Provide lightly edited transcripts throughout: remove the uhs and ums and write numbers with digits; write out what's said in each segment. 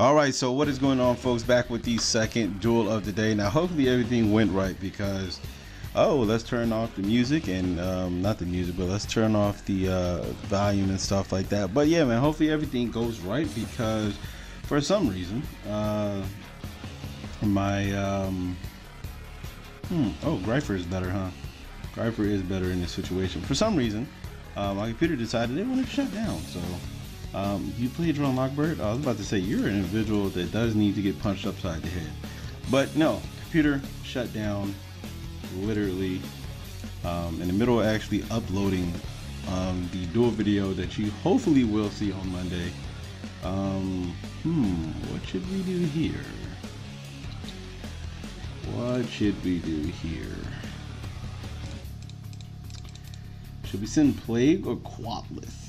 Alright, so what is going on, folks? Back with the second duel of the day. Now hopefully everything went right because, oh, let's turn off the music and not the music, but let's turn off the volume and stuff like that. But yeah, man, hopefully everything goes right because for some reason oh, Gryfer is better, huh? Gryfer is better in this situation. For some reason my computer decided it wanted to shut down, so you play Drone Lockbird? I was about to say you're an individual that does need to get punched upside the head, but no, computer shut down literally in the middle of actually uploading the dual video that you hopefully will see on Monday. What should we do here? What should we do here? Should we send Plague or Quatless?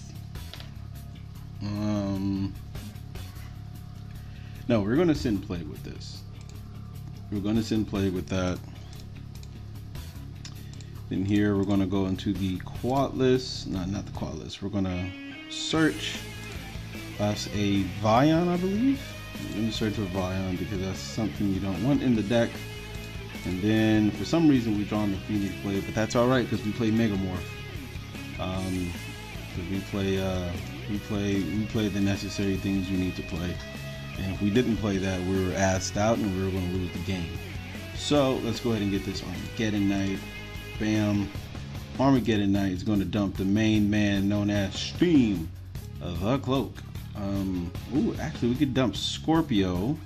No, we're gonna send Plague with this. We're gonna send Plague with that. Then here we're gonna go into the Quatless. No, not the Quatless. We're gonna search us a Vion, I believe. We're gonna search for Vion because that's something you don't want in the deck. And then for some reason we've drawn the Phoenix Blade, but that's alright because we play Megamorph. We play the necessary things you need to play, and if we didn't play that, we were assed out and we were going to lose the game. So let's go ahead and get this Armageddon Knight. Bam! Armageddon Knight is going to dump the main man known as Steam of the Cloak. Ooh, actually we could dump Scorpio.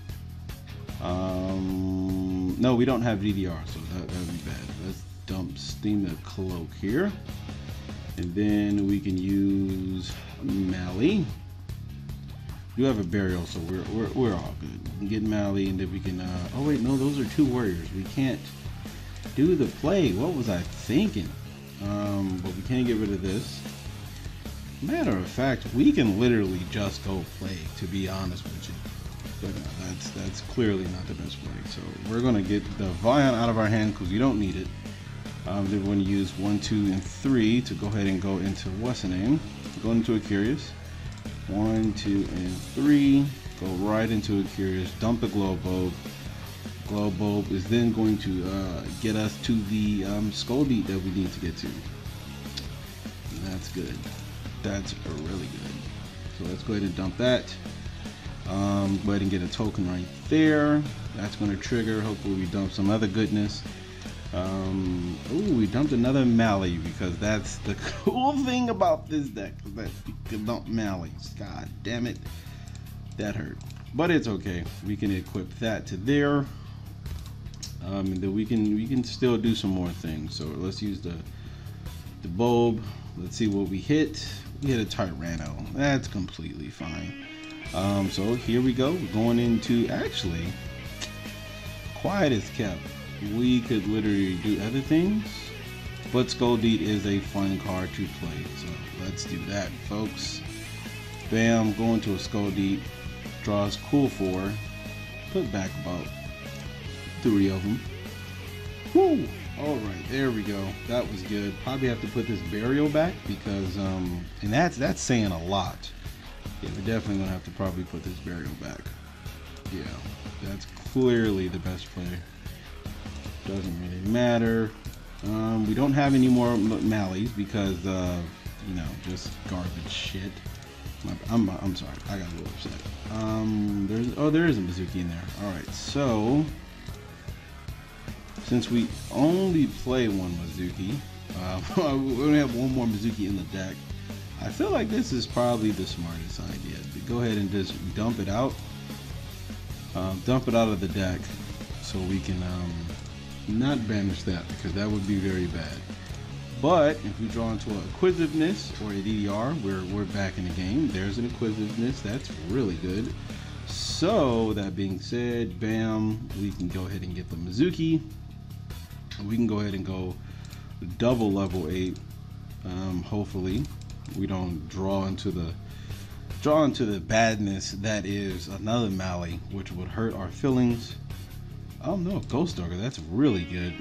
No, we don't have DDR, so that would be bad. Let's dump Steam of the Cloak here. And then we can use Mali. You have a burial, so we're all good. We can get Mali, and then we can. Oh wait, no, those are two warriors. We can't do the play. What was I thinking? But we can't get rid of this. Matter of fact, we can literally just go play. To be honest with you, but that's clearly not the best play. So we're gonna get the Vion out of our hand because we don't need it. Then we're going to use 1, 2, and 3 to go ahead and go into what's the name? Go into a Curious. 1, 2, and 3. Go right into a Curious. Dump the Glow bulb. Glow bulb is then going to get us to the Skull beat that we need to get to. And that's good. That's really good. So let's go ahead and dump that. Go ahead and get a token right there. That's going to trigger. Hopefully we dump some other goodness. Ooh, we dumped another Mali because that's the cool thing about this deck, is that you can dump Malis. God damn it, that hurt, but it's okay. We can equip that to there, and then we can still do some more things. So let's use the bulb. Let's see what we hit. We hit a Tyranno. That's completely fine. So here we go. We're going into actually quiet is kept. We could literally do other things, but Skull Deep is a fun card to play, so let's do that, folks. Bam, go into a Skull Deep, draws cool 4, put back about 3 of them. Woo! Alright, there we go. That was good. Probably have to put this burial back because, and that's saying a lot. Yeah, we're definitely going to have to probably put this burial back. Yeah, that's clearly the best play. Doesn't really matter. We don't have any more Malis because you know, just garbage shit. I'm sorry, I got a little upset. There is a Mezuki in there. All right, so since we only play one Mezuki, we only have one more Mezuki in the deck. I feel like this is probably the smartest idea. Go ahead and just dump it out. Dump it out of the deck so we can. Not banish that because that would be very bad, but if we draw into an acquisitiveness or a DDR, we're back in the game. There's an acquisitiveness, that's really good. So that being said, bam, we can go ahead and get the Mezuki. We can go ahead and go double level 8. Hopefully we don't draw into the badness that is another Mali, which would hurt our feelings. Oh no, Ghost Dogger, that's really good.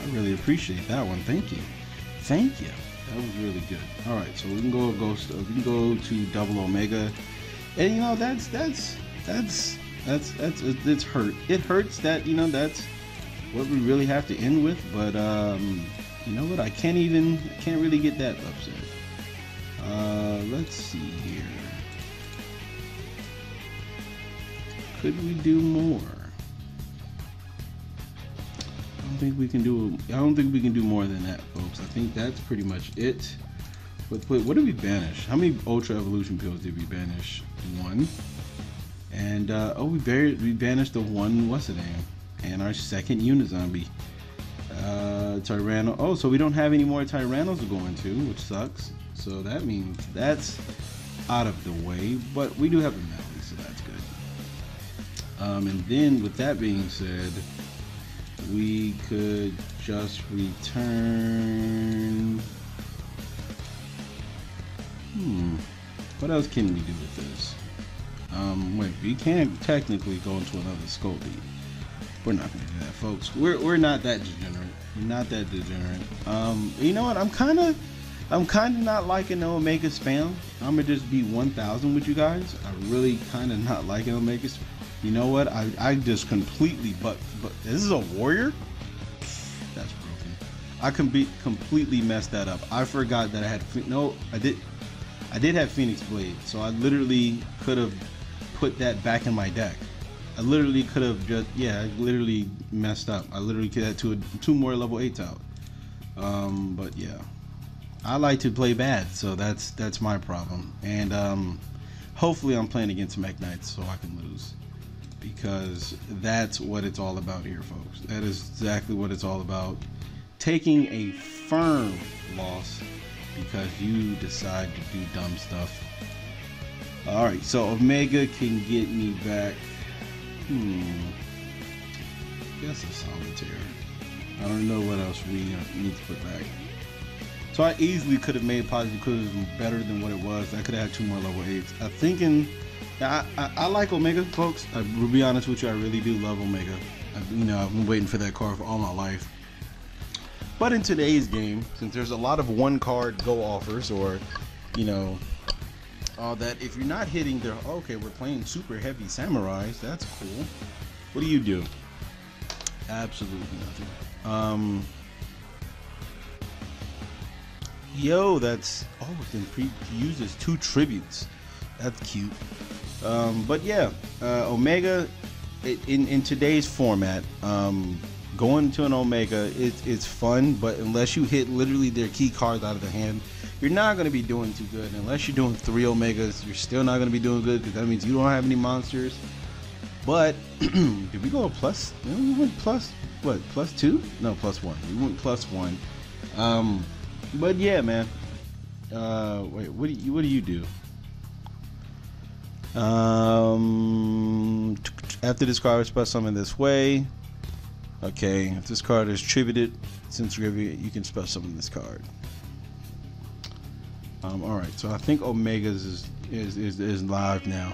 I really appreciate that one. Thank you. Thank you. That was really good. Alright, so we can go Ghost, we can go to Double Omega. And you know, that's That's it's hurt. It hurts that, you know, that's what we really have to end with, but you know what, I can't really get that upset. Let's see here. Could we do more? I don't think we can do more than that, folks. I think that's pretty much it. Wait, what did we banish? How many Ultra Evolution pills did we banish? One. And oh, we banished the one, what's the name? And our second Unizombie. Tyranno. Oh, so we don't have any more Tyrannos to go into, which sucks. So that means that's out of the way. But we do have a Mali, so that's good. And then with that being said, we could just return. What else can we do with this? Wait, we can't technically go into another Skull Beat. We're not gonna do that, folks. We're not that degenerate. We're not that degenerate. You know what? I'm kinda not liking the Omega Spam. I'ma just be 1,000 with you guys. I really kinda not liking Omega Spam. You know what? I just completely but this is a warrior? That's broken. I can be completely messed that up. I forgot that I had I did have Phoenix Blade, so I literally could have put that back in my deck. I literally could have just, yeah, I literally messed up. I literally could have had two more level 8s out. But yeah, I like to play bad, so that's my problem. And hopefully I'm playing against Mech Knights so I can lose, because that's what it's all about here, folks. That is exactly what it's all about. Taking a firm loss because you decide to do dumb stuff. All right, so Omega can get me back. Guess a solitaire. I don't know what else we need to put back. So I easily could have made positive criticism better than what it was. I could have had two more level 8s. I'm thinking, I like Omega, folks. I will be honest with you, I really do love Omega. You know, I've been waiting for that card for all my life. But in today's game, since there's a lot of one card go offers, or, you know, all that, if you're not hitting their, okay, we're playing super heavy samurais, that's cool. What do? Absolutely nothing. Yo, that's, oh, then uses two tributes. That's cute. But yeah, Omega, in today's format, going to an Omega, it's fun, but unless you hit literally their key cards out of the hand, you're not going to be doing too good. Unless you're doing 3 Omegas, you're still not going to be doing good, because that means you don't have any monsters. But, did we go a plus? We went plus, what, plus 2? No, plus 1. We went plus 1. But yeah, man. Wait, what do you do? After this card, spell summon this way. Okay, if this card is tributed, since you can spell summon this card. Alright, so I think Omega's is live now.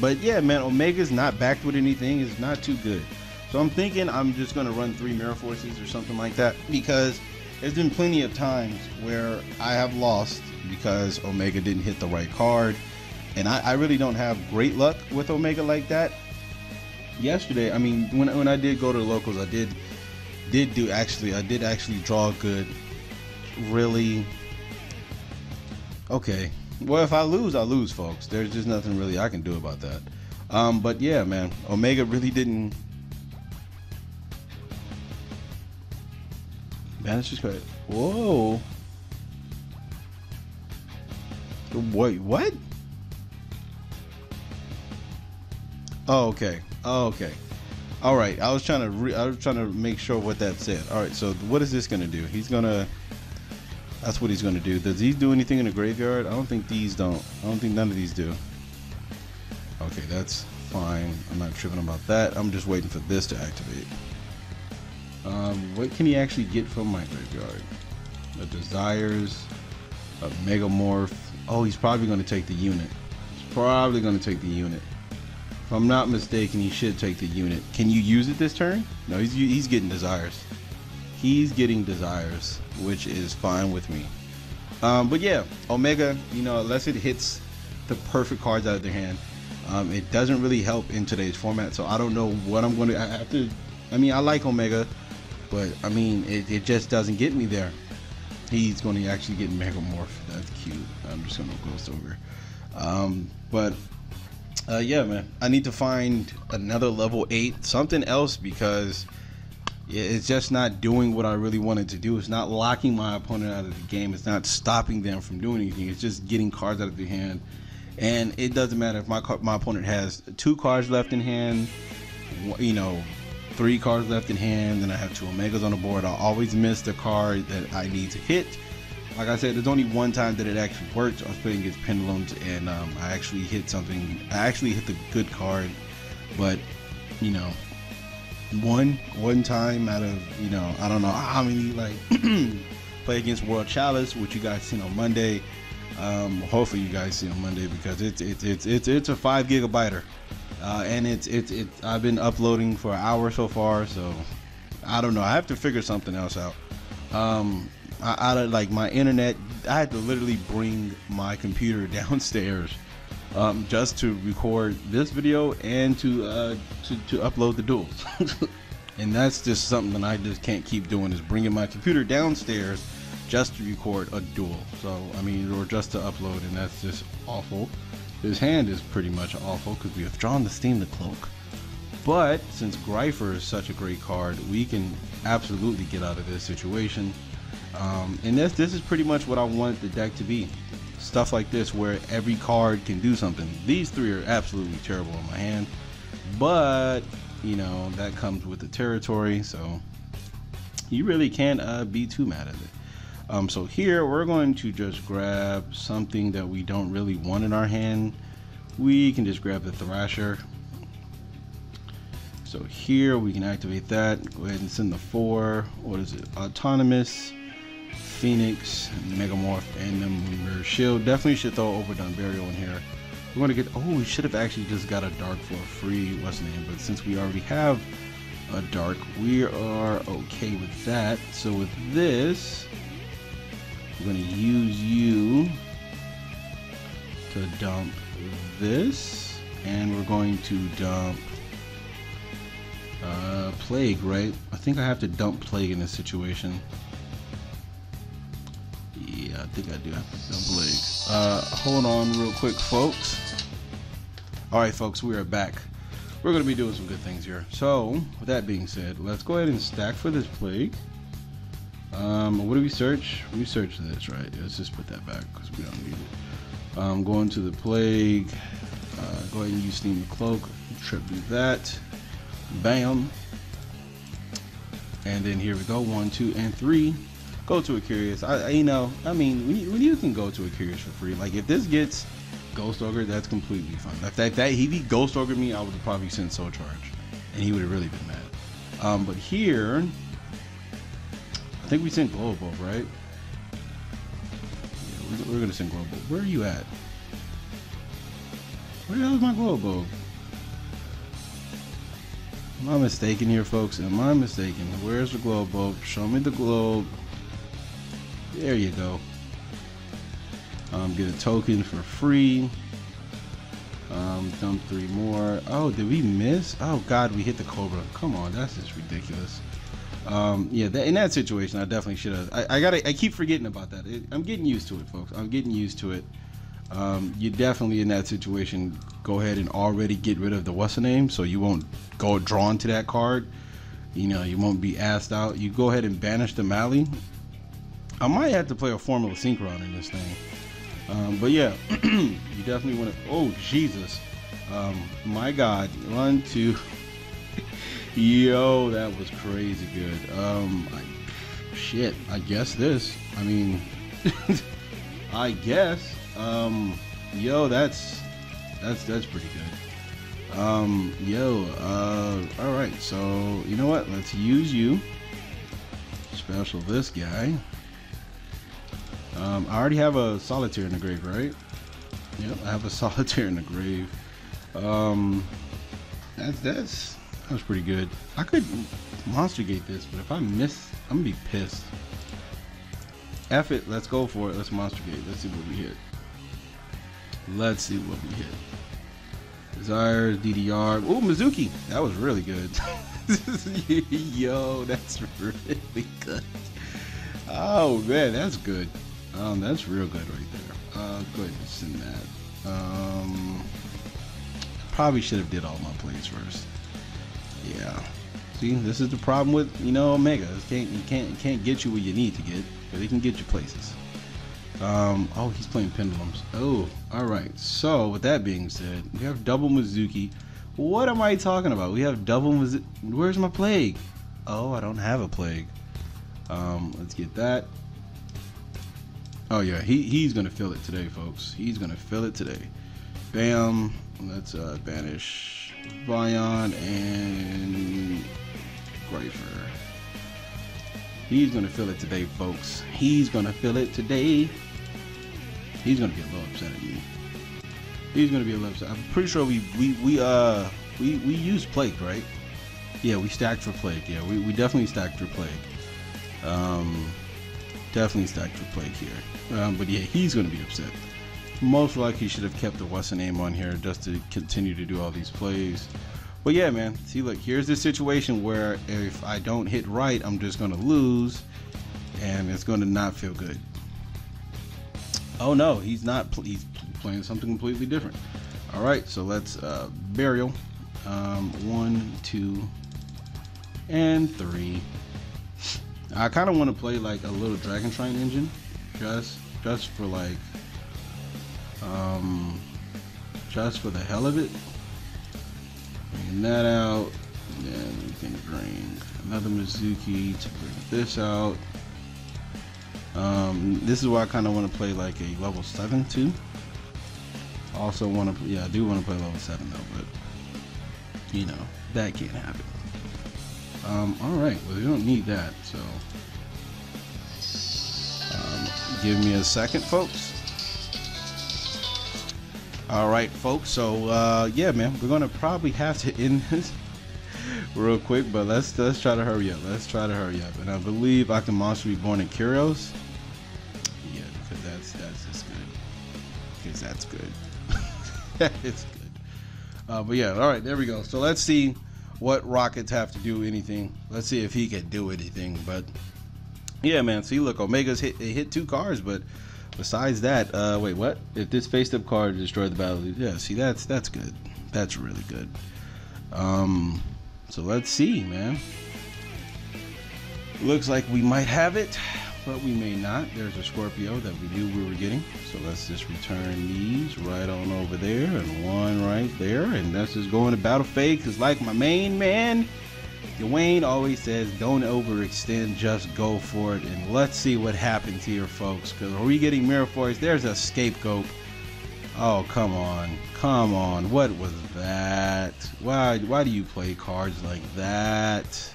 But yeah, man, Omega's not backed with anything. It's not too good. So I'm thinking I'm just going to run 3 Mirror Forces or something like that, because there's been plenty of times where I have lost because Omega didn't hit the right card. And I really don't have great luck with Omega like that. Yesterday, I mean, when I did go to the locals, I did actually draw good. Really. Okay. Well, if I lose, I lose, folks. There's just nothing really I can do about that. But yeah, man, Omega really didn't banish this card. Whoa. Wait, what? Oh, okay. Oh, okay. All right. I was trying to make sure what that said. All right. So what is this gonna do? That's what he's gonna do. Does these do anything in the graveyard? I don't think these don't. I don't think none of these do. Okay, that's fine. I'm not tripping about that. I'm just waiting for this to activate. What can he actually get from my graveyard? The Desires, a Megamorph. Oh, he's probably gonna take the unit. He's probably gonna take the unit. If I'm not mistaken, he should take the unit. Can you use it this turn? No, he's getting Desires. He's getting Desires, which is fine with me. But yeah, Omega, you know, unless it hits the perfect cards out of their hand, It doesn't really help in today's format, so I don't know what I'm going to have to. I mean, I like Omega, but I mean, it just doesn't get me there. He's going to actually get Megamorph. That's cute. I'm just going to Ghost Dogger. Yeah, man, I need to find another level 8, something else, because it's just not doing what I really wanted to do. It's not locking my opponent out of the game. It's not stopping them from doing anything. It's just getting cards out of their hand. And it doesn't matter if my opponent has 2 cards left in hand, you know, 3 cards left in hand, then I have 2 Omegas on the board. I always miss the card that I need to hit. Like I said, there's only one time that it actually worked. I was playing against Pendulums, and I actually hit something. I actually hit the good card, but, you know, one time out of, you know, I don't know how many. Like play against World Chalice, which you guys seen on Monday. Hopefully you guys see on Monday, because it's a 5 gigabyter, and it's I've been uploading for an hour so far, so I don't know. I have to figure something else out. I like my internet. I had to literally bring my computer downstairs just to record this video and to upload the duels. And that's just something that I just can't keep doing, is bringing my computer downstairs just to record a duel. So I mean, or just to upload, and that's just awful. His hand is pretty much awful, because we have drawn the Steam of the Cloak. But since Gryfer is such a great card, we can absolutely get out of this situation. And this is pretty much what I wanted the deck to be. Stuff like this, where every card can do something. These 3 are absolutely terrible in my hand, but you know, that comes with the territory, so you really can't be too mad at it. So here we're going to just grab something that we don't really want in our hand. We can just grab the Thrasher. So here we can activate that. Go ahead and send the 4. What is it? Autonomous, Phoenix, Megamorph, and then Mirror Shield. Definitely should throw Overdone Burial in here. We're going to get. Oh, we should have actually just got a Dark for free. What's the name? But since we already have a Dark, we are okay with that. So with this, I'm going to use you to dump this, and we're going to dump Plague, right? I think I have to dump Plague in this situation. Yeah, I think I do have to dump Plague. Hold on real quick, folks. Alright, folks, we are back. We're going to be doing some good things here. So, with that being said, let's go ahead and stack for this Plague. What do we search? We search this, right? Let's just put that back, because we don't need it. Go into the Plague. Go ahead and use Steam of the Cloak. Trip through that. Bam. And then here we go. 1, 2, and 3. Go to a Curious. You know, I mean, when you can go to a Curious for free, like if this gets Ghost Dogger, that's completely fine. If that he be Ghost Dogger me, I would have probably sent Soul Charge, and he would have really been mad. But here, I think we sent Glow bulb, right? Yeah, we're gonna send Glow bulb. Where are you at? Where the hell is my Glow bulb? Am I mistaken here, folks? Am I mistaken? Where's the Glow bulb? Show me the globe. There you go. Get a token for free. Dump 3 more. Oh, did we miss? Oh God, we hit the Cobra. Come on, that's just ridiculous. Yeah, in that situation, I definitely should have. I keep forgetting about that. I'm getting used to it, folks. I'm getting used to it. You definitely, in that situation, go ahead and already get rid of the what's the name, so you won't go drawn to that card. You know, you won't be asked out. You go ahead and banish the Mali. I might have to play a formula synchron in this thing. But yeah, you definitely want to. Oh Jesus, my God, 1, 2. Yo, that was crazy good. Shit, I guess this. I mean, I guess. Yo, that's pretty good. All right. So you know what? Let's use you. Special this guy. I already have a solitaire in the grave, right? Yep, I have a solitaire in the grave. That was pretty good. I could monster gate this, but if I miss, I'm gonna be pissed. F it, let's go for it. Let's monster gate. Let's see what we hit. Desires, DDR. Ooh, Mezuki. That was really good. Yo, that's really good. Oh, man, that's good. That's real good right there. Go ahead and send that. Probably should have did all my plays first. Yeah. See, this is the problem with, you know, Omega. It can't get you where you need to get, but it can get you places. Oh, he's playing pendulums. Oh, alright. So, with that being said, we have double Mezuki. What am I talking about? We have double Mezuki. Where's my plague? Oh, I don't have a plague. Let's get that. Oh, yeah. He's going to fill it today, folks. He's going to fill it today. Bam. Let's banish Vion and Gryfer. He's going to fill it today, folks. He's going to fill it today. He's going to get a little upset at me. He's going to be a little upset. I'm pretty sure we used Plague, right? Yeah, we stacked for Plague. Yeah, we definitely stacked for Plague. Definitely stacked for Plague here. But yeah, he's going to be upset. Most likely he should have kept the what's the name on here just to continue to do all these plays. But yeah, man, see, look, here's the situation where if I don't hit right, I'm just going to lose and it's going to not feel good. Oh no, he's not, he's playing something completely different. All right, so let's burial. 1, 2, and 3. I kind of want to play like a little Dragon Train engine just for like just for the hell of it. Bring that out, then we can bring another Mezuki to bring this out. This is why I kind of want to play like a level 7 too. Also want to, yeah, I do want to play level 7 though, but you know, that can't happen. Alright, well, we don't need that, so give me a second, folks. Alright, folks, so yeah, man, we're gonna probably have to end this real quick, but let's try to hurry up. Let's try to hurry up. And I believe I can monster reborn in Kyrios. Yeah, because that's just good. Because that's good. That is good. But yeah, alright, there we go. So let's see what Rokkets have to do anything. Let's see if he can do anything. But yeah, man, see, look, Omega's hit 2 cards, but besides that, wait, what? If this faced up card destroyed the battle, yeah, see, that's good. That's really good. So let's see, man. Looks like we might have it, but we may not. There's a Scorpio that we knew we were getting, so let's just return these right on over there, and one right there, and that's just going to battle phase, because like my main man Dwayne always says, don't overextend, just go for it. And let's see what happens here, folks, because are we getting mirror force? There's a scapegoat. Oh, come on, come on. What was that? Why do you play cards like that?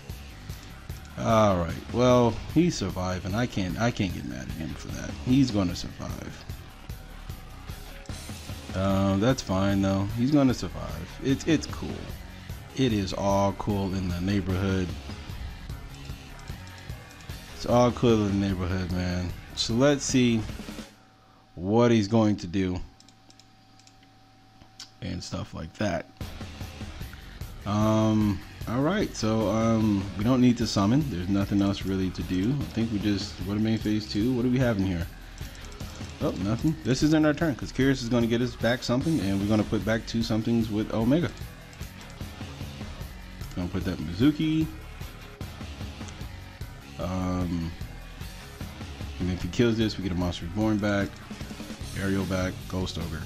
All right, well, he's surviving. I can't get mad at him for that. He's gonna survive. That's fine though. He's gonna survive. It's cool. It is all cool in the neighborhood. It's all cool in the neighborhood, man. So let's see what he's going to do and stuff like that. All right, so we don't need to summon. There's nothing else really to do. I think we just, what a main phase 2. What do we have in here? Oh, nothing. This isn't our turn because Curious is going to get us back something, and we're going to put back 2 somethings with Omega. Going to put that Mezuki. And if he kills this, we get a monster reborn back, Ariel back, Ghost Dogger.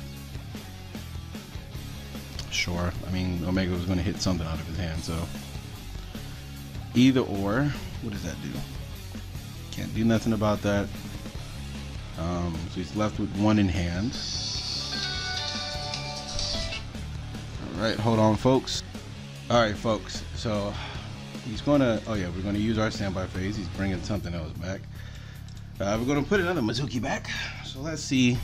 Sure, I mean, Omega was going to hit something out of his hand, so either or. What does that do? Can't do nothing about that. So he's left with 1 in hand. All right, hold on, folks. All right, folks, so he's going to, oh yeah, we're going to use our standby phase. He's bringing something else back. We're going to put another Mezuki back, so let's see.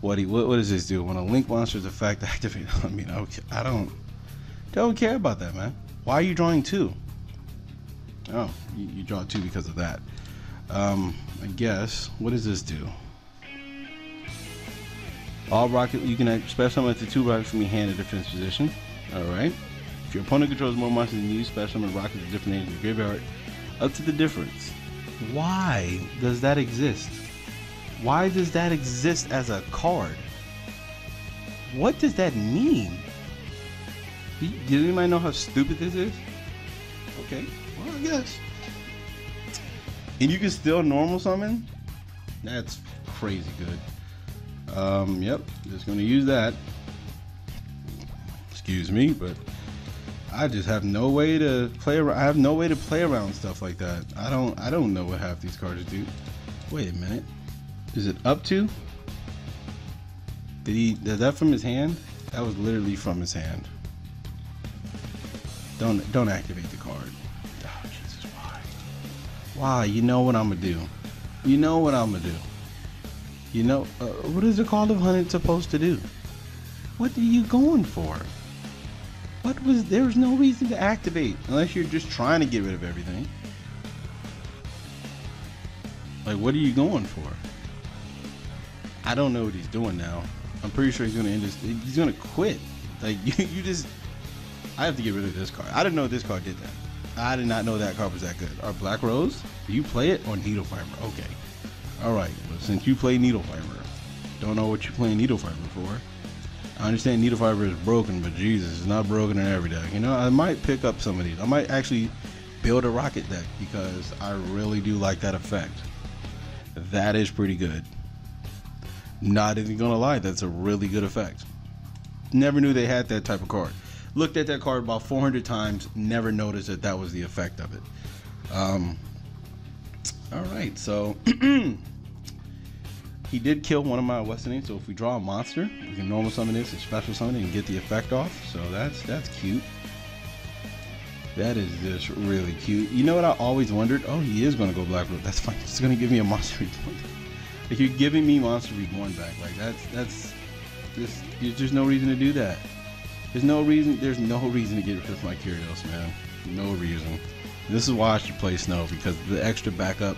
What does this do? When a link monster's effect activates, I mean, I don't care about that, man. Why are you drawing 2? Oh, you draw 2 because of that. I guess. What does this do? All rocket, you can special summon up to 2 rockets from your hand in a defense position. Alright. If your opponent controls more monsters than you, special summon rockets at different names in your graveyard. Up to the difference. Why does that exist? Why does that exist as a card? What does that mean? Do you might know how stupid this is? Okay, well, I guess. And you can still normal summon? That's crazy good. Yep, just gonna use that. Excuse me, but I just have no way to play around. I have no way to play around stuff like that. I don't know what half these cards do. Wait a minute. Is it up to? Is that from his hand? That was literally from his hand. Don't activate the card. Oh, Jesus, why? Why? You know what I'm gonna do. You know what I'm gonna do. You know, what is the Call of Hunted supposed to do? What are you going for? What was, there was no reason to activate unless you're just trying to get rid of everything. Like, what are you going for? I don't know what he's doing now. I'm pretty sure he's gonna end his, he's gonna quit. Like, you just, I have to get rid of this card. I didn't know this card did that. I did not know that card was that good. Our Black Rose, do you play it on Needle Fiber? Okay. Alright, well, since you play Needle Fiber, don't know what you play Needle Fiber for. I understand Needle Fiber is broken, but Jesus, it's not broken in every deck. You know, I might pick up some of these. I might actually build a Rocket deck because I really do like that effect. That is pretty good. Not even gonna lie, that's a really good effect. Never knew they had that type of card. Looked at that card about 400 times, never noticed that that was the effect of it. All right, so he did kill one of my what's the name, so if we draw a monster, we can normal summon this and special summon it and get the effect off. So that's cute. That is just really cute. You know what I always wondered? Oh, he is gonna go Black Root. That's fine. It's gonna give me a Monster Reborn. Like, you're giving me Monster Reborn back. Like, that's just, there's no reason to do that. There's no reason to get rid of my Kyrios, man. No reason. This is why I should play Snow, because the extra backup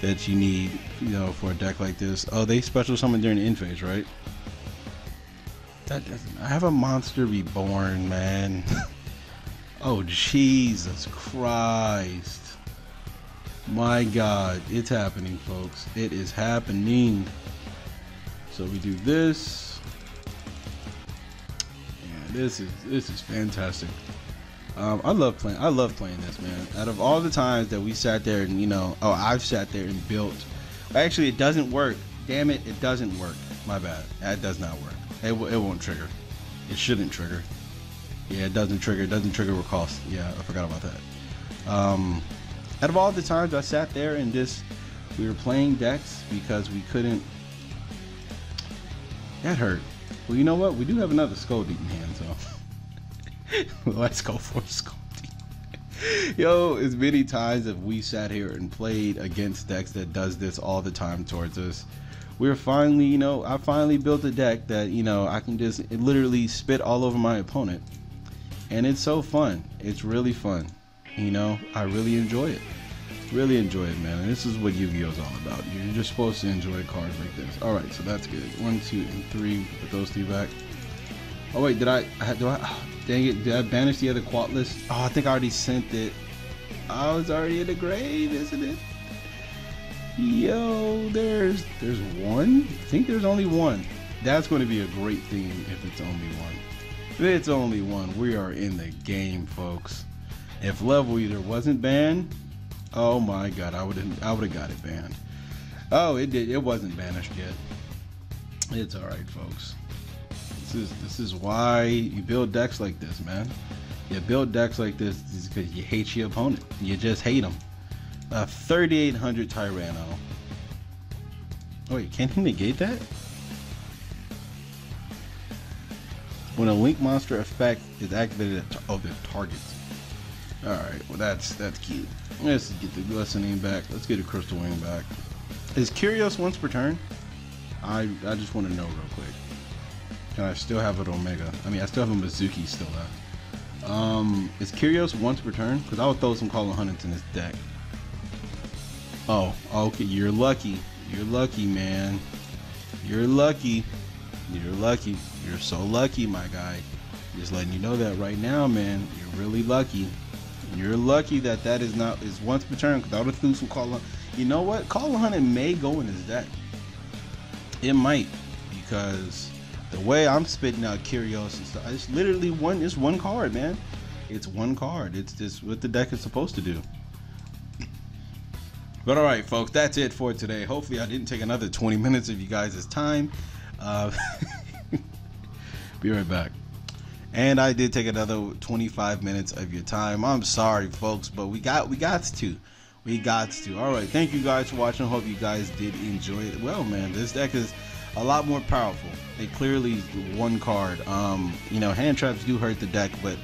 that you need, you know, for a deck like this. Oh, they special summon during the end phase, right? That doesn't, I have a Monster Reborn, man. Oh, Jesus Christ. My God, it's happening, folks. It is happening. So we do this. Yeah, this is fantastic. I love playing this, man. Out of all the times that we sat there and, you know, oh, I've sat there and built. Actually, it doesn't work. Damn it, it doesn't work. My bad. That does not work. It won't trigger. It shouldn't trigger. Yeah, it doesn't trigger. It doesn't trigger with cost. Yeah, I forgot about that. Out of all the times I sat there and just, we were playing decks because we couldn't, that hurt. Well, you know what? We do have another Skull Deep in hand, so let's go for Skull Deep. Yo, as many times that we sat here and played against decks that does this all the time towards us, we're finally, you know, I finally built a deck that, you know, I can just literally spit all over my opponent. And it's so fun. It's really fun. You know, I really enjoy it. Really enjoy it, man. And this is what Yu-Gi-Oh! Is all about. You're just supposed to enjoy cards like this. All right, so that's good. 1, 2, and 3. Put those 3 back. Oh wait, did I banish the other Quatless? Oh, I think I already sent it. Oh, it's already in the grave, isn't it? Yo, there's one. I think there's only one. That's going to be a great theme if it's only one. If it's only one, we are in the game, folks. If Level Eater wasn't banned, oh my God, I would have got it banned. Oh, it did. It wasn't banished yet. It's all right, folks. This is why you build decks like this, man. You build decks like this because you hate your opponent. You just hate them. 3,800 Tyranno. Oh, wait, can't he negate that? When a Link monster effect is activated at the targets. All right, well that's cute. Let's get the Glistening back. Let's get a Crystal Wing back. Is Kyrios once per turn? I just want to know real quick. Can I still have an Omega? I mean, I still have a Mezuki still left. Is Kyrios once per turn? Because I would throw some Call of Hunters in this deck. Oh, okay. You're lucky. You're lucky, man. You're lucky. You're lucky. You're so lucky, my guy. Just letting you know that right now, man. You're really lucky. You're lucky that that is not is once per turn, because all the dudes will call up. You know what? Call 100 may go in his deck. It might, because the way I'm spitting out Kyrios and stuff, it's literally one. It's one card, man. It's one card. It's just what the deck is supposed to do. But all right, folks, that's it for today. Hopefully, I didn't take another 20 minutes of you guys' time. Be right back. And I did take another 25 minutes of your time. I'm sorry, folks, but we got to. All right, thank you guys for watching. Hope you guys did enjoy it. Well, man, this deck is a lot more powerful. They clearly one card. You know, hand traps do hurt the deck, but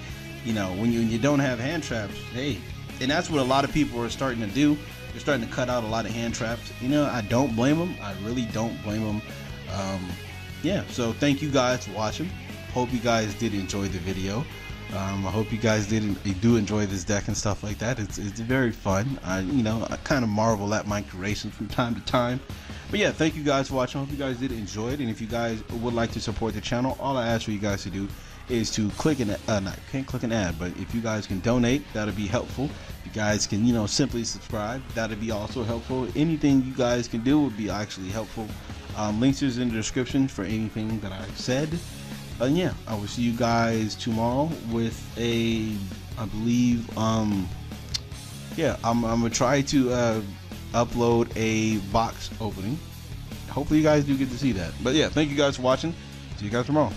you know when you don't have hand traps, hey, and that's what a lot of people are starting to do. They're starting to cut out a lot of hand traps. You know, I don't blame them. I really don't blame them. Yeah. So thank you guys for watching. Hope you guys did enjoy the video. I hope you guys do enjoy this deck and stuff like that. It's very fun. I kind of marvel at my creations from time to time. But yeah, thank you guys for watching. I hope you guys did enjoy it. And if you guys would like to support the channel, all I ask for you guys to do is to click an can't click an ad, but if you guys can donate, that'll be helpful. If you guys can simply subscribe, that'll be also helpful. Anything you guys can do would be actually helpful. Links is in the description for anything that I've said. And yeah, I will see you guys tomorrow with a, I believe, yeah, I'm gonna try to upload a box opening. Hopefully you guys do get to see that. But yeah, thank you guys for watching. See you guys tomorrow.